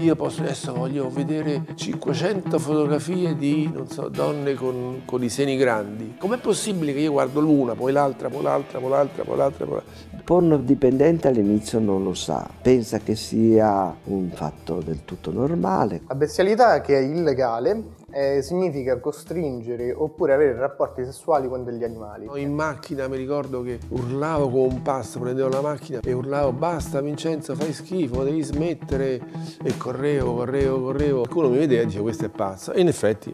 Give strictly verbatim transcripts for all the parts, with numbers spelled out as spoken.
Io posso, adesso voglio vedere cinquecento fotografie di, non so, donne con, con i seni grandi. Com'è possibile che io guardo l'una, poi l'altra, poi l'altra, poi l'altra, poi l'altra, poi l'altra? Il pornodipendente all'inizio non lo sa, pensa che sia un fatto del tutto normale. La bestialità, che è illegale, Eh, significa costringere oppure avere rapporti sessuali con degli animali. In macchina mi ricordo che urlavo con un passo, prendevo la macchina e urlavo basta Vincenzo, fai schifo, devi smettere, e correvo, correvo, correvo. Qualcuno mi vedeva e diceva questa è pazza, e in effetti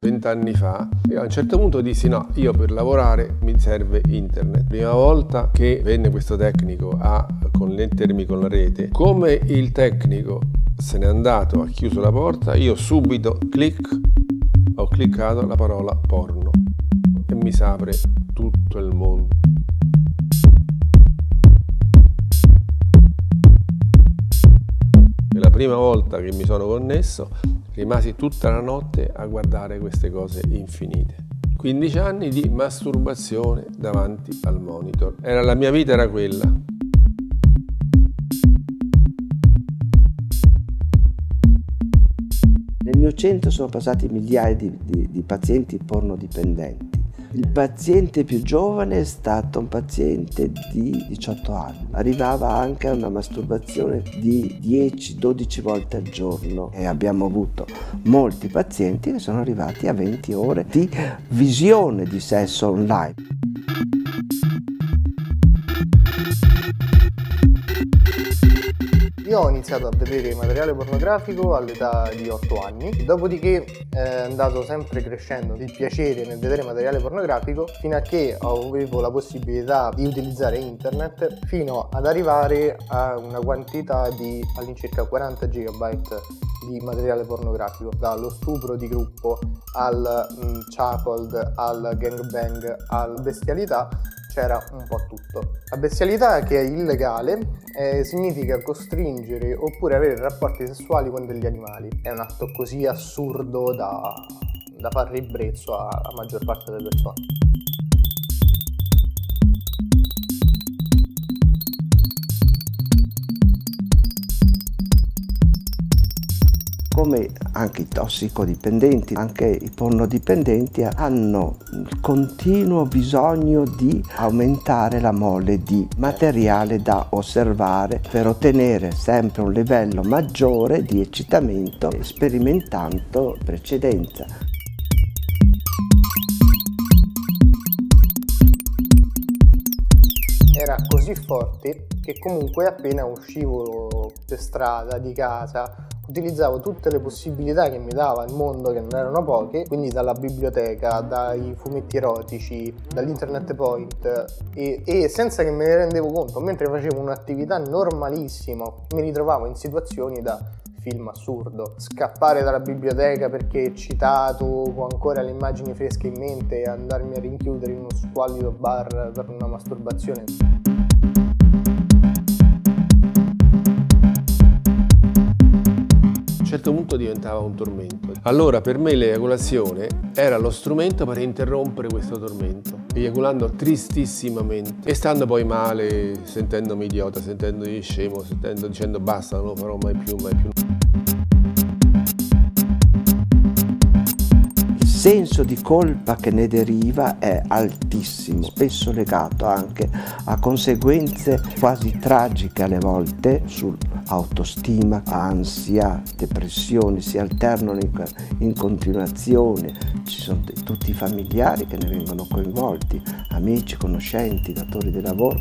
vent'anni fa io a un certo punto dissi no, io per lavorare mi serve internet. Prima volta che venne questo tecnico a connettermi con la rete, come il tecnico se n'è andato, ha chiuso la porta, io subito clic, ho cliccato la parola porno e mi s'apre tutto il mondo. E la prima volta che mi sono connesso rimasi tutta la notte a guardare queste cose infinite. quindici anni di masturbazione davanti al monitor. Era, la mia vita era quella. Nel mio centro sono passati migliaia di, di, di pazienti pornodipendenti. Il paziente più giovane è stato un paziente di diciotto anni. Arrivava anche a una masturbazione di dieci dodici volte al giorno e abbiamo avuto molti pazienti che sono arrivati a venti ore di visione di sesso online. Io ho iniziato a vedere materiale pornografico all'età di otto anni, dopodiché è andato sempre crescendo il piacere nel vedere materiale pornografico fino a che avevo la possibilità di utilizzare internet, fino ad arrivare a una quantità di all'incirca quaranta gigabyte di materiale pornografico, dallo stupro di gruppo al mh, cuckold, al gangbang, al bestialità. C'era un po' tutto. La bestialità, che è illegale, eh, significa costringere oppure avere rapporti sessuali con degli animali. È un atto così assurdo da, da far ribrezzo alla maggior parte delle persone. Come anche i tossicodipendenti, anche i pornodipendenti hanno il continuo bisogno di aumentare la mole di materiale da osservare per ottenere sempre un livello maggiore di eccitamento, sperimentando precedenza. Era così forte che comunque appena uscivo per strada di casa utilizzavo tutte le possibilità che mi dava il mondo, che non erano poche, quindi dalla biblioteca, dai fumetti erotici, dall'internet point, e, e senza che me ne rendevo conto, mentre facevo un'attività normalissima, mi ritrovavo in situazioni da film assurdo. Scappare dalla biblioteca perché eccitato, ho ancora le immagini fresche in mente, e andarmi a rinchiudere in uno squallido bar per una masturbazione. A un certo punto diventava un tormento. Allora per me l'eiaculazione era lo strumento per interrompere questo tormento, eiaculando tristissimamente e stando poi male, sentendomi idiota, sentendomi scemo, sentendo, dicendo basta, non lo farò mai più, mai più. Il senso di colpa che ne deriva è altissimo, spesso legato anche a conseguenze quasi tragiche alle volte sull'autostima, ansia, depressioni, si alternano in, in continuazione, ci sono tutti i familiari che ne vengono coinvolti, amici, conoscenti, datori di lavoro.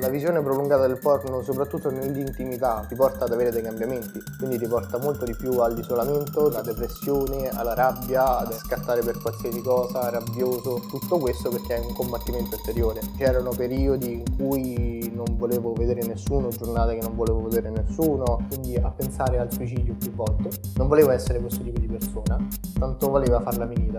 La visione prolungata del porno, soprattutto nell'intimità, ti porta ad avere dei cambiamenti, quindi ti porta molto di più all'isolamento, alla depressione, alla rabbia, ad scattare per qualsiasi cosa, rabbioso, tutto questo perché è un combattimento interiore. C'erano periodi in cui non volevo vedere nessuno, giornate che non volevo vedere nessuno, quindi a pensare al suicidio più volte. Non volevo essere questo tipo di persona, tanto voleva farla finita.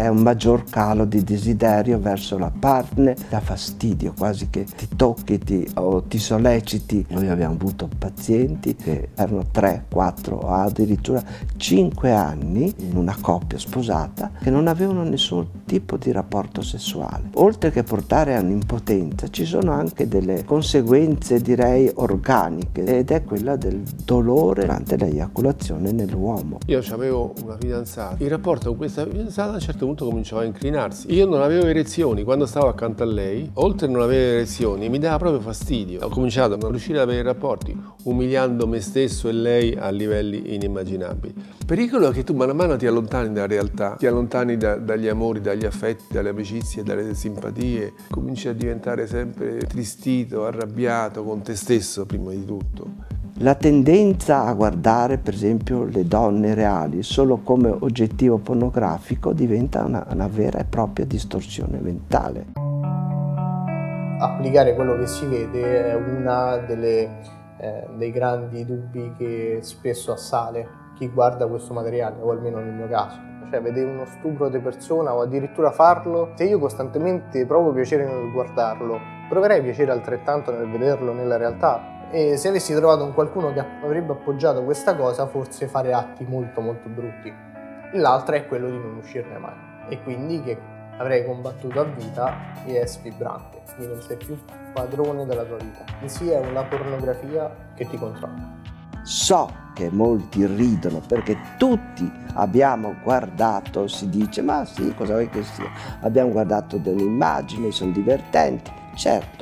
c'è un maggior calo di desiderio verso la partner, dà fastidio quasi che ti tocchi ti, o ti solleciti. Noi abbiamo avuto pazienti che erano tre, quattro o addirittura cinque anni in una coppia sposata che non avevano nessun tipo di rapporto sessuale. Oltre che portare a un'impotenza, ci sono anche delle conseguenze direi organiche, ed è quella del dolore durante l'eiaculazione nell'uomo. Io avevo una fidanzata, il rapporto con questa fidanzata a un certo punto cominciava a inclinarsi. Io non avevo erezioni, quando stavo accanto a lei, oltre a non avere erezioni, mi dava proprio fastidio. Ho cominciato a non riuscire ad avere rapporti, umiliando me stesso e lei a livelli inimmaginabili. Il pericolo è che tu man mano ti allontani dalla realtà, ti allontani da, dagli amori, dagli affetti, dalle amicizie, dalle simpatie, cominci a diventare sempre tristito, arrabbiato con te stesso prima di tutto. La tendenza a guardare per esempio le donne reali solo come oggettivo pornografico diventa una, una vera e propria distorsione mentale. Applicare quello che si vede è uno eh, dei grandi dubbi che spesso assale chi guarda questo materiale, o almeno nel mio caso. Cioè, vedere uno stupro di persona o addirittura farlo, se io costantemente provo piacere nel guardarlo, proverei piacere altrettanto nel vederlo nella realtà. E se avessi trovato un qualcuno che avrebbe appoggiato questa cosa, forse fare atti molto molto brutti. L'altra è quello di non uscirne mai, e quindi che avrei combattuto a vita e è sfibrante, di non sei più padrone della tua vita. In sì è una pornografia che ti controlla. So che molti ridono perché tutti abbiamo guardato, si dice, ma sì, cosa vuoi che sia? Abbiamo guardato delle immagini, sono divertenti, certo.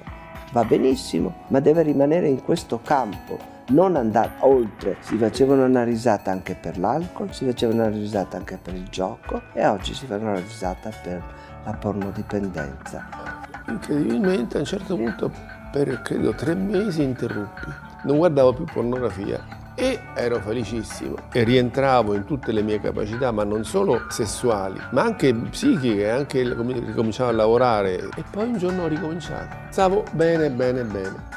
Va benissimo, ma deve rimanere in questo campo, non andare oltre. Si facevano una risata anche per l'alcol, si facevano una risata anche per il gioco e oggi si fa una risata per la pornodipendenza. Incredibilmente a un certo punto, per credo tre mesi interruppi, non guardavo più pornografia. E ero felicissimo e rientravo in tutte le mie capacità, ma non solo sessuali, ma anche psichiche, anche ricominciavo a lavorare. E poi un giorno ho ricominciato. Stavo bene, bene, bene.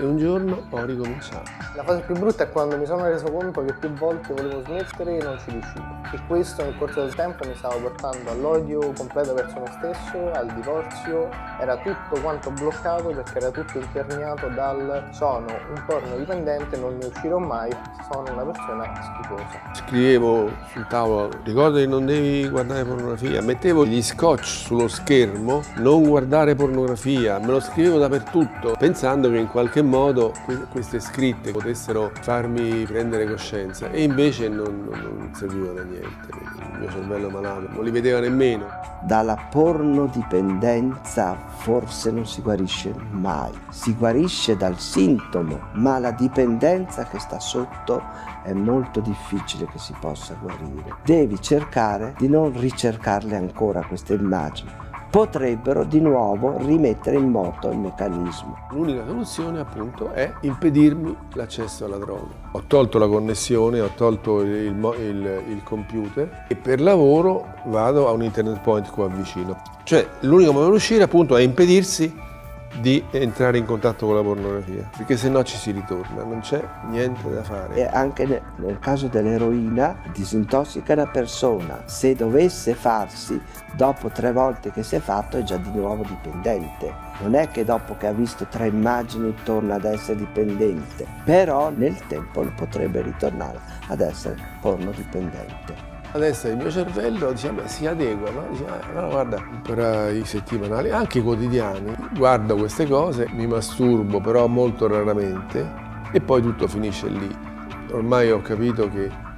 E un giorno ho ricominciato. La fase più brutta è quando mi sono reso conto che più volte volevo smettere e non ci riuscivo. E questo nel corso del tempo mi stava portando all'odio completo verso me stesso, al divorzio. Era tutto quanto bloccato perché era tutto imperniato dal sono un porno dipendente, non ne uscirò mai, sono una persona schifosa. Scrivevo sul tavolo, ricorda che non devi guardare pornografia, mettevo gli scotch sullo schermo, non guardare pornografia, me lo scrivevo dappertutto, pensando che in qualche modo queste scritte potessero farmi prendere coscienza, e invece non, non, non servivano a niente, il mio cervello malato non li vedeva nemmeno. Dalla pornodipendenza forse non si guarisce mai, si guarisce dal sintomo, ma la dipendenza che sta sotto è molto difficile che si possa guarire. Devi cercare di non ricercarle ancora queste immagini. Potrebbero di nuovo rimettere in moto il meccanismo. L'unica soluzione appunto è impedirmi l'accesso alla droga. Ho tolto la connessione, ho tolto il, il, il computer e per lavoro vado a un internet point qua vicino. Cioè l'unico modo di uscire appunto è impedirsi di entrare in contatto con la pornografia, perché se no ci si ritorna, non c'è niente da fare. E anche nel, nel caso dell'eroina disintossica la persona, se dovesse farsi dopo tre volte che si è fatto è già di nuovo dipendente. Non è che dopo che ha visto tre immagini torna ad essere dipendente, però nel tempo potrebbe ritornare ad essere pornodipendente. Adesso il mio cervello diciamo, si adegua, no? Dice, ah, no, guarda, per i settimanali, anche i quotidiani, guardo queste cose, mi masturbo però molto raramente e poi tutto finisce lì. Ormai ho capito che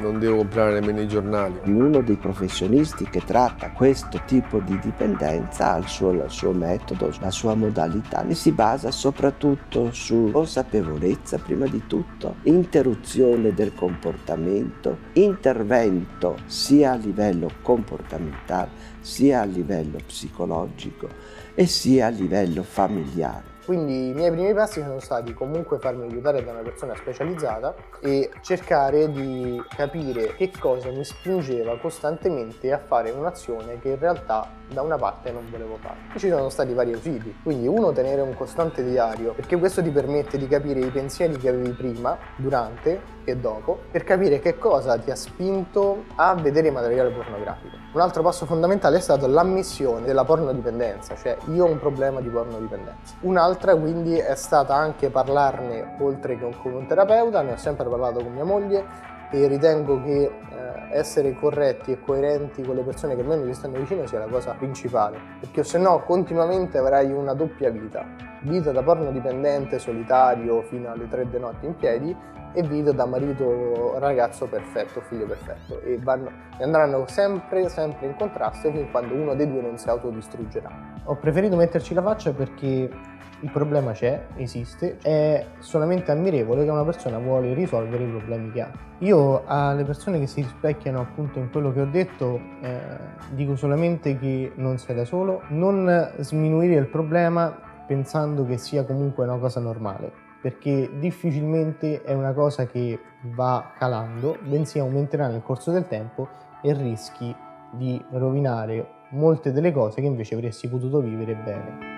non devo comprare nemmeno i giornali. Ognuno dei professionisti che tratta questo tipo di dipendenza ha il suo, il suo metodo, la sua modalità, e si basa soprattutto su consapevolezza prima di tutto, interruzione del comportamento, intervento sia a livello comportamentale, sia a livello psicologico e sia a livello familiare. Quindi i miei primi passi sono stati comunque farmi aiutare da una persona specializzata e cercare di capire che cosa mi spingeva costantemente a fare un'azione che in realtà da una parte non volevo fare. Ci sono stati vari ausili, quindi uno, tenere un costante diario, perché questo ti permette di capire i pensieri che avevi prima, durante e dopo, per capire che cosa ti ha spinto a vedere materiale pornografico. Un altro passo fondamentale è stato l'ammissione della pornodipendenza, cioè io ho un problema di pornodipendenza. Un'altra quindi è stata anche parlarne oltre che con un terapeuta, ne ho sempre parlato con mia moglie e ritengo che eh, essere corretti e coerenti con le persone che a me mi stanno vicino sia la cosa principale, perché se no continuamente avrai una doppia vita, vita da pornodipendente solitario fino alle tre di notte in piedi e vita da marito ragazzo perfetto, figlio perfetto, e vanno, andranno sempre sempre in contrasto fin quando uno dei due non si autodistruggerà. Ho preferito metterci la faccia perché il problema c'è, esiste, è solamente ammirevole che una persona vuole risolvere i problemi che ha. Io alle persone che si rispecchiano appunto in quello che ho detto eh, dico solamente che non sei da solo, non sminuire il problema pensando che sia comunque una cosa normale, perché difficilmente è una cosa che va calando, bensì aumenterà nel corso del tempo e rischi di rovinare molte delle cose che invece avresti potuto vivere bene.